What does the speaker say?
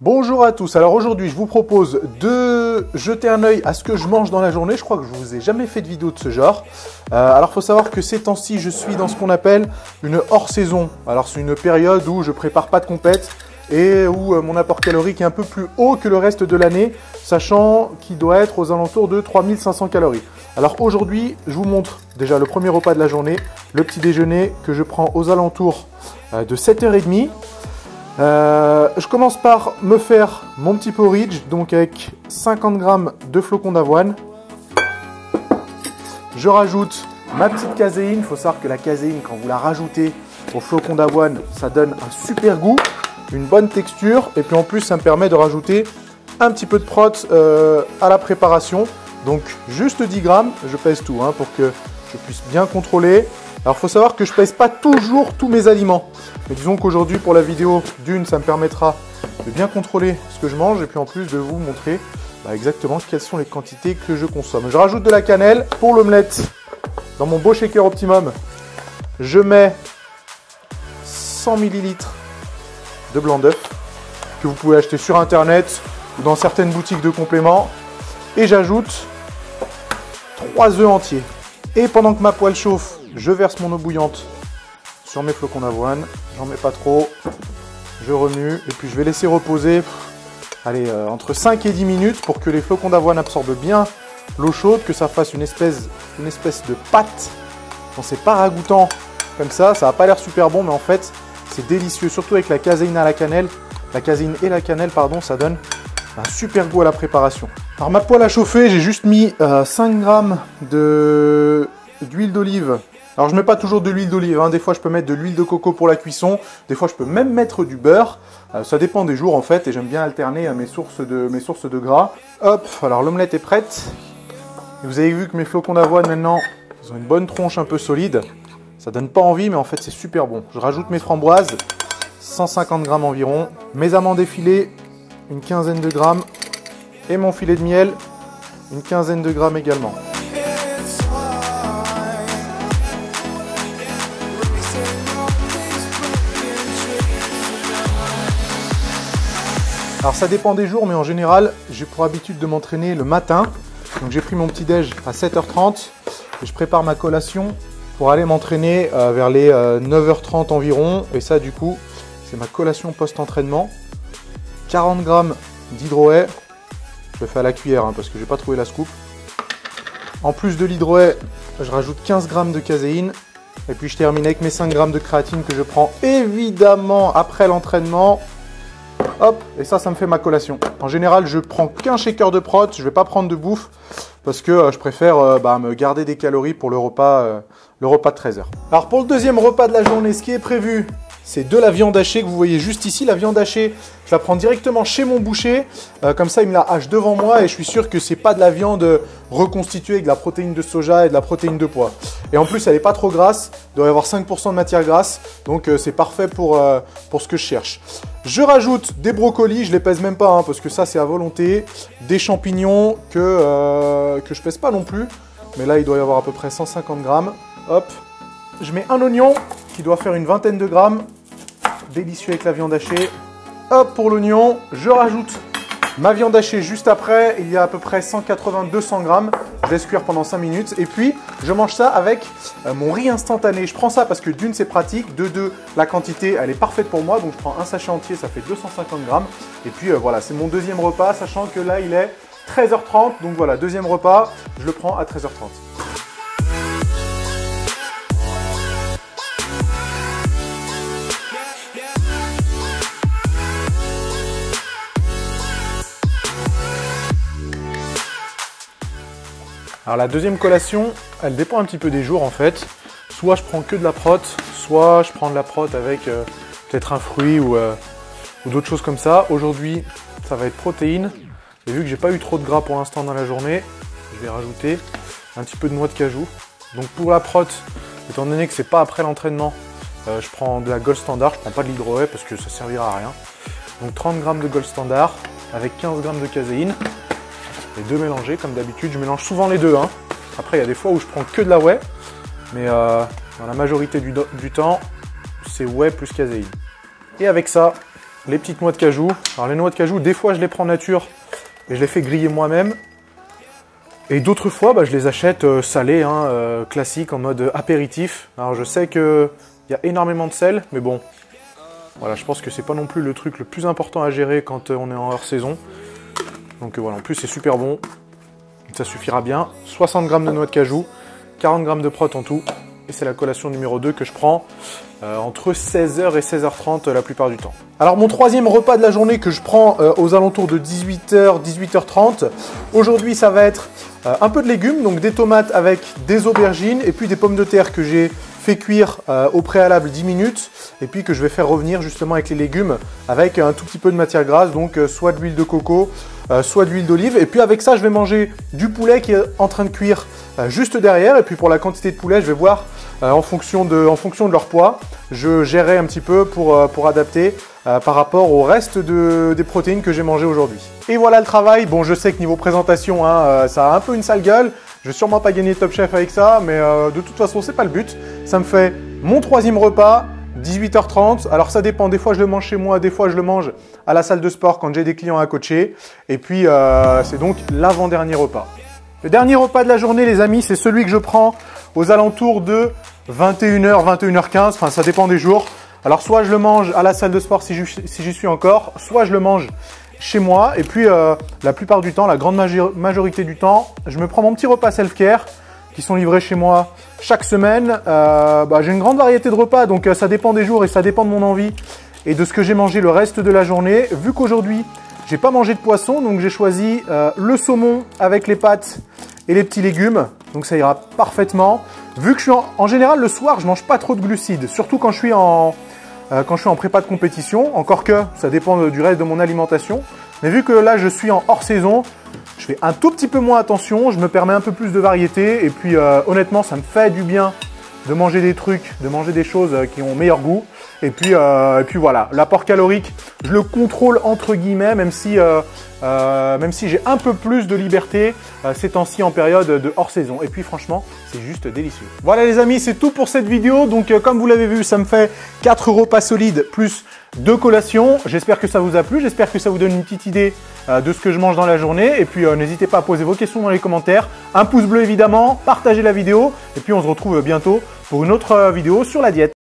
Bonjour à tous, alors aujourd'hui je vous propose de jeter un œil à ce que je mange dans la journée. Je crois que je vous ai jamais fait de vidéo de ce genre. Alors faut savoir que ces temps-ci je suis dans ce qu'on appelle une hors-saison. Alors c'est une période où je prépare pas de compète et où mon apport calorique est un peu plus haut que le reste de l'année, sachant qu'il doit être aux alentours de 3500 calories. Alors aujourd'hui je vous montre déjà le premier repas de la journée, le petit déjeuner que je prends aux alentours de 7h30. Je commence par me faire mon petit porridge, donc avec 50 g de flocons d'avoine. Je rajoute ma petite caséine. Il faut savoir que la caséine, quand vous la rajoutez aux flocons d'avoine, ça donne un super goût, une bonne texture, et puis en plus ça me permet de rajouter un petit peu de prot à la préparation. Donc juste 10 g, je pèse tout pour que je puisse bien contrôler. Alors faut savoir que je pèse pas toujours tous mes aliments, mais disons qu'aujourd'hui pour la vidéo d'une, ça me permettra de bien contrôler ce que je mange et puis en plus de vous montrer exactement quelles sont les quantités que je consomme. Je rajoute de la cannelle pour l'omelette. Dans mon beau shaker optimum, je mets 100 ml de blanc d'œuf que vous pouvez acheter sur internet ou dans certaines boutiques de compléments, et j'ajoute 3 œufs entiers. Et pendant que ma poêle chauffe, je verse mon eau bouillante sur mes flocons d'avoine. J'en mets pas trop, je remue et puis je vais laisser reposer entre 5 et 10 minutes pour que les flocons d'avoine absorbent bien l'eau chaude, que ça fasse une espèce de pâte. Bon, c'est pas ragoûtant comme ça, ça n'a pas l'air super bon, mais en fait c'est délicieux, surtout avec la caséine à la cannelle. La caséine et la cannelle, pardon, ça donne un super goût à la préparation. Alors ma poêle a chauffé, j'ai juste mis 5 g d'huile d'olive. Alors je mets pas toujours de l'huile d'olive, des fois je peux mettre de l'huile de coco pour la cuisson, des fois je peux même mettre du beurre, ça dépend des jours en fait, et j'aime bien alterner mes sources de gras. Hop, alors l'omelette est prête, et vous avez vu que mes flocons d'avoine maintenant, ils ont une bonne tronche un peu solide, ça donne pas envie mais en fait c'est super bon. Je rajoute mes framboises, 150 g environ, mes amandes effilées, une quinzaine de grammes, et mon filet de miel, une quinzaine de grammes également. Alors ça dépend des jours, mais en général, j'ai pour habitude de m'entraîner le matin. Donc j'ai pris mon petit déj à 7h30 et je prépare ma collation pour aller m'entraîner vers les 9h30 environ. Et ça, du coup, c'est ma collation post-entraînement. 40 g d'hydrohey. Je le fais à la cuillère parce que je n'ai pas trouvé la scoop. En plus de l'hydrohey, je rajoute 15 g de caséine. Et puis je termine avec mes 5 g de créatine que je prends évidemment après l'entraînement. Hop, et ça me fait ma collation. En général, je prends qu'un shaker de prot, je vais pas prendre de bouffe parce que je préfère me garder des calories pour le repas de 13h. Alors pour le deuxième repas de la journée, ce qui est prévu, c'est de la viande hachée que vous voyez juste ici. La viande hachée, je la prends directement chez mon boucher. Comme ça, il me la hache devant moi et je suis sûr que c'est pas de la viande reconstituée avec de la protéine de soja et de la protéine de pois. Et en plus, elle n'est pas trop grasse. Il doit y avoir 5% de matière grasse. Donc, c'est parfait pour ce que je cherche. Je rajoute des brocolis. Je les pèse même pas parce que ça, c'est à volonté. Des champignons que je pèse pas non plus. Mais là, il doit y avoir à peu près 150 grammes. Hop. Je mets un oignon qui doit faire une vingtaine de grammes. Délicieux avec la viande hachée. Hop pour l'oignon. Je rajoute ma viande hachée juste après. Il y a à peu près 180-200 grammes. Je laisse cuire pendant 5 minutes. Et puis, je mange ça avec mon riz instantané. Je prends ça parce que d'une, c'est pratique. De deux, la quantité, elle est parfaite pour moi. Donc, je prends un sachet entier. Ça fait 250 grammes. Et puis, voilà, c'est mon deuxième repas. Sachant que là, il est 13h30. Donc, voilà, deuxième repas. Je le prends à 13h30. Alors la deuxième collation, elle dépend un petit peu des jours en fait. Soit je prends que de la prot, soit je prends de la prot avec peut-être un fruit ou d'autres choses comme ça. Aujourd'hui, ça va être protéines. Et vu que j'ai pas eu trop de gras pour l'instant dans la journée, je vais rajouter un petit peu de noix de cajou. Donc pour la prot, étant donné que c'est pas après l'entraînement, je prends de la Gold Standard. Je prends pas de l'hydrohey parce que ça servira à rien. Donc 30 g de Gold Standard avec 15 g de caséine. Les deux mélangés, comme d'habitude, je mélange souvent les deux. Après, il y a des fois où je prends que de la whey, mais dans la majorité du temps, c'est whey plus caséine. Et avec ça, les petites noix de cajou. Alors les noix de cajou, des fois je les prends nature et je les fais griller moi-même. Et d'autres fois, bah, je les achète salées, hein, classiques, en mode apéritif. Alors je sais qu'il y a énormément de sel, mais bon, voilà, je pense que c'est pas non plus le truc le plus important à gérer quand on est en hors saison. Donc voilà, en plus c'est super bon, ça suffira bien. 60 g de noix de cajou, 40 g de prot en tout. Et c'est la collation numéro 2 que je prends entre 16h et 16h30 la plupart du temps. Alors mon troisième repas de la journée que je prends aux alentours de 18h, 18h30. Aujourd'hui ça va être un peu de légumes, donc des tomates avec des aubergines et puis des pommes de terre que j'ai fait cuire au préalable 10 minutes et puis que je vais faire revenir justement avec les légumes avec un tout petit peu de matière grasse, donc soit de l'huile de coco, soit de l'huile d'olive. Et puis avec ça je vais manger du poulet qui est en train de cuire juste derrière. Et puis pour la quantité de poulet je vais voir en fonction de leur poids, je gérerai un petit peu pour adapter par rapport au reste des protéines que j'ai mangé aujourd'hui. Et voilà le travail. Bon, je sais que niveau présentation, hein, ça a un peu une sale gueule. Je vais sûrement pas gagner Top Chef avec ça, mais de toute façon c'est pas le but. Ça me fait mon troisième repas, 18h30. Alors ça dépend, des fois je le mange chez moi, des fois je le mange à la salle de sport quand j'ai des clients à coacher. Et puis c'est donc l'avant-dernier repas. Le dernier repas de la journée, les amis, c'est celui que je prends aux alentours de 21h, 21h15, enfin ça dépend des jours. Alors soit je le mange à la salle de sport si j'y suis encore, soit je le mange chez moi. Et puis la plupart du temps, la grande majorité du temps, je me prends mon petit repas self-care qui sont livrés chez moi chaque semaine. J'ai une grande variété de repas, donc ça dépend des jours et ça dépend de mon envie et de ce que j'ai mangé le reste de la journée. Vu qu'aujourd'hui, j'ai pas mangé de poisson, donc j'ai choisi le saumon avec les pâtes et les petits légumes, donc ça ira parfaitement. Vu que je suis en général le soir, je mange pas trop de glucides, surtout quand je suis en prépa de compétition, encore que ça dépend du reste de mon alimentation. Mais vu que là je suis en hors saison, je fais un tout petit peu moins attention, je me permets un peu plus de variété et puis honnêtement ça me fait du bien de manger des trucs, de manger des choses qui ont meilleur goût. Et puis voilà, l'apport calorique, je le contrôle entre guillemets, même si j'ai un peu plus de liberté ces temps-ci en période de hors-saison. Et puis franchement, c'est juste délicieux. Voilà les amis, c'est tout pour cette vidéo. Donc comme vous l'avez vu, ça me fait 4 repas solides plus 2 collations. J'espère que ça vous a plu, j'espère que ça vous donne une petite idée de ce que je mange dans la journée. Et puis n'hésitez pas à poser vos questions dans les commentaires. Un pouce bleu évidemment, partagez la vidéo. Et puis on se retrouve bientôt pour une autre vidéo sur la diète.